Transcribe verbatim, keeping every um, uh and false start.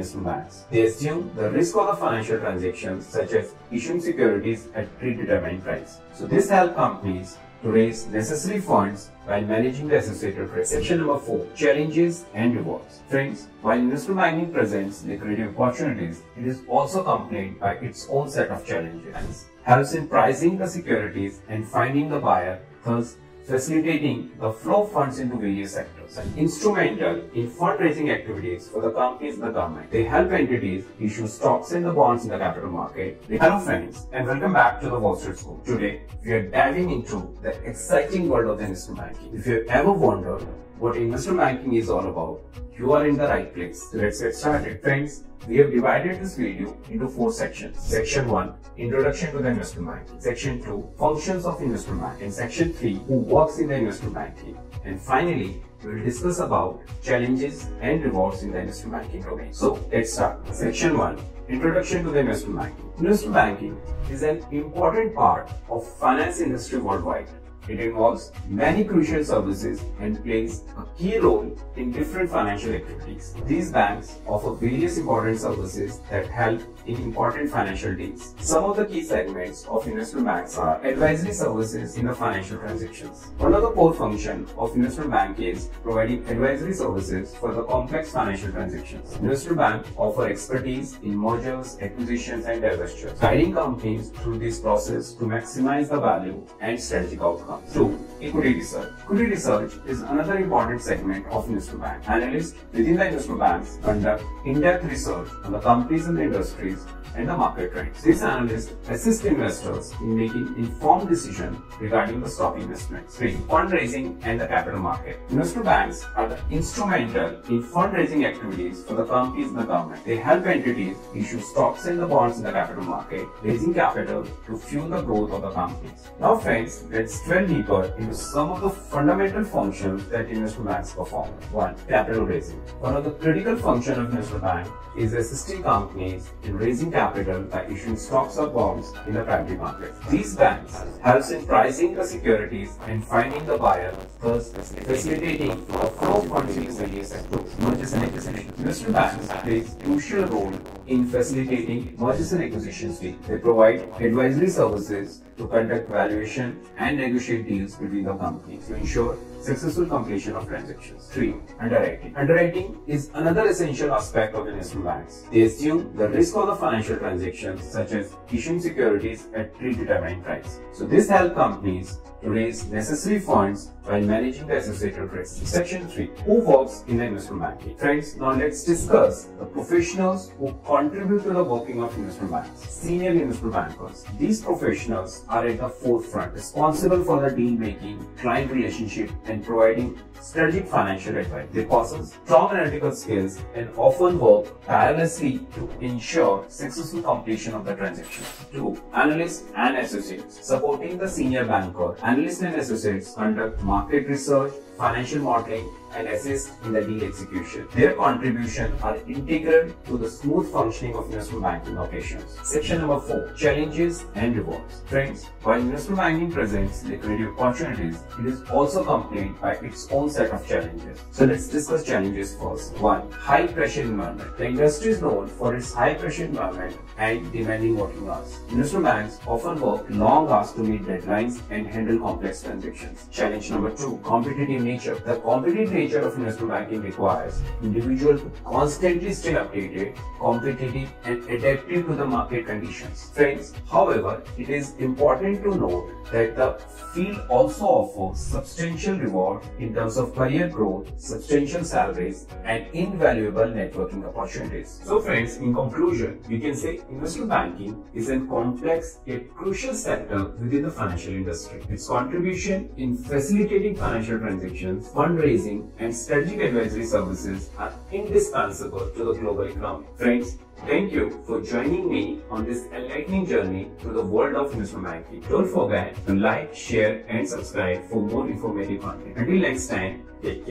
mismatch. They assume the risk of the financial transactions, such as issuing securities at predetermined price. So this helps companies to raise necessary funds while managing the associated risk. Section number four. Challenges and rewards. Friends, while investment mining presents lucrative opportunities, it is also accompanied by its own set of challenges. Helps in pricing the securities and finding the buyer, thus facilitating the flow of funds into various sectors. And instrumental in fundraising activities for the companies and the government. They help entities issue stocks and the bonds in the capital market. Hello friends, and welcome back to the Wall Street School. Today, we are diving into the exciting world of the investment banking. If you have ever wondered what investment banking is all about, you are in the right place. So let's get started. Friends, we have divided this video into four sections. Section one, Introduction to the Investment Banking. Section two, Functions of Investment Banking. And Section three, Who works in the investment banking. And finally, we will discuss about challenges and rewards in the investment banking domain. So let's start. Section one, Introduction to the Investment Banking. Investment banking is an important part of finance industry worldwide. It involves many crucial services and plays a key role in different financial activities. These banks offer various important services that help in important financial deals. Some of the key segments of investment banks are advisory services in the financial transactions. One of the core functions of investment bank is providing advisory services for the complex financial transactions. Investment bank offer expertise in mergers, acquisitions and divestitures, guiding companies through this process to maximize the value and strategic outcomes. two. Equity research. Equity research is another important segment of investment bank. Analysts within the investment banks conduct in-depth research on the companies and the industries and the market trends. These analysts assist investors in making informed decisions regarding the stock investments. three. Fundraising and the capital market. Investment banks are the instrumental in fundraising activities for the companies and the government. They help entities issue stocks and the bonds in the capital market, raising capital to fuel the growth of the companies. Now friends, let's delve deeper into some of the fundamental functions that investment banks perform. one. Capital raising. One of the critical functions of investment bank is assisting companies in raising capital by issuing stocks or bonds in the primary market. These banks helps in pricing the securities and finding the buyer, thus facilitating a flow of funds in various sectors. Mergers and acquisitions. Investment banks play a crucial role in facilitating mergers and acquisitions. They provide advisory services to conduct valuation and negotiate deals between the companies to ensure successful completion of transactions. three. Underwriting. Underwriting is another essential aspect of investment banks. They assume the risk of the financial transactions, such as issuing securities at predetermined price. So this helps companies to raise necessary funds while managing the associated risk. Section three. Who works in the investment banking? Friends, now let's discuss the professionals who contribute to the working of investment banks. Senior investment bankers. These professionals are at the forefront, responsible for the deal making, client relationship, and providing strategic financial advice. They possess strong analytical skills and often work tirelessly to ensure successful completion of the transaction. two. Analysts and associates. Supporting the senior banker, analysts and associates conduct market research, financial modeling, and assist in the deal execution. Their contributions are integral to the smooth functioning of investment banking operations. Section number four. Challenges and rewards. Friends, while investment banking presents lucrative opportunities, it is also accompanied by its own set of challenges. So let's discuss challenges first. one. High pressure environment. The industry is known for its high pressure environment and demanding working hours. Investment banks often work long hours to meet deadlines and handle complex transactions. Challenge number two. Competitive nature. The competitive nature of investment banking requires individuals to constantly stay updated, competitive, and adaptive to the market conditions. Friends, however, it is important to note that the field also offers substantial reward in terms of career growth, substantial salaries, and invaluable networking opportunities. So friends, in conclusion, we can say investment banking is a complex yet crucial sector within the financial industry. Its contribution in facilitating financial transactions, fundraising, and strategic advisory services are indispensable to the global economy. Friends, thank you for joining me on this enlightening journey through the world of investment banking. Don't forget to like, share, and subscribe for more informative content. Until next time, take care.